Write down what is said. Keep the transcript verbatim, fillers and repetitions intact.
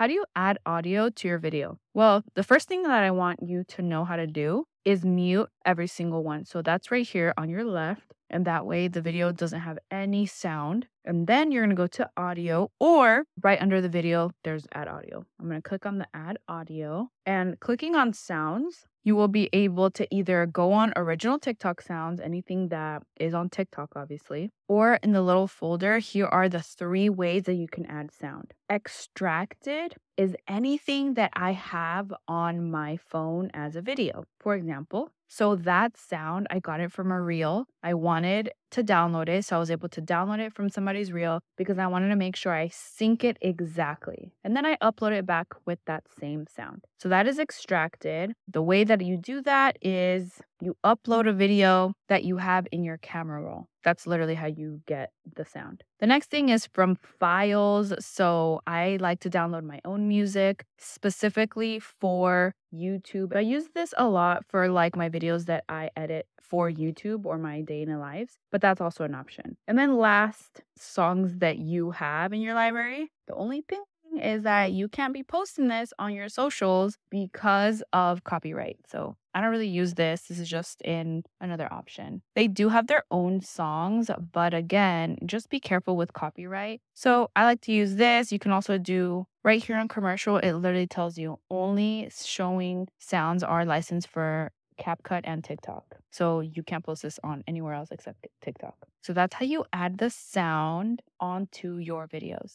How do you add audio to your video? Well, the first thing that I want you to know how to do is mute every single one. So that's right here on your left. And that way the video doesn't have any sound. And then you're gonna go to audio, or right under the video, there's add audio. I'm gonna click on the add audio, and clicking on sounds, you will be able to either go on original TikTok sounds, anything that is on TikTok, obviously, or in the little folder, here are the three ways that you can add sound. Extracted is anything that I have on my phone as a video, for example. So that sound, I got it from a reel. I wanted to download it, so I was able to download it from somebody's reel because I wanted to make sure I sync it exactly. And then I upload it back with that same sound. So that is extracted. The way that you do that is you upload a video that you have in your camera roll. That's literally how you get the sound. The next thing is from files. So I like to download my own music specifically for YouTube. I use this a lot for like my videos that I edit for YouTube or my day in the lives, but that's also an option. And then last, songs that you have in your library. The only thing is that you can't be posting this on your socials because of copyright. So I don't really use this. This is just in another option. They do have their own songs, but again, just be careful with copyright. So I like to use this. You can also do right here on commercial. It literally tells you only showing sounds are licensed for CapCut and TikTok. So you can't post this on anywhere else except TikTok. So that's how you add the sound onto your videos.